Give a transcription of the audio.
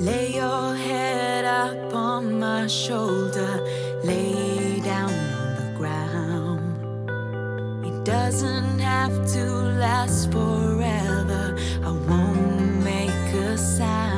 Lay your head up on my shoulder, lay down on the ground. It doesn't have to last forever, I won't make a sound.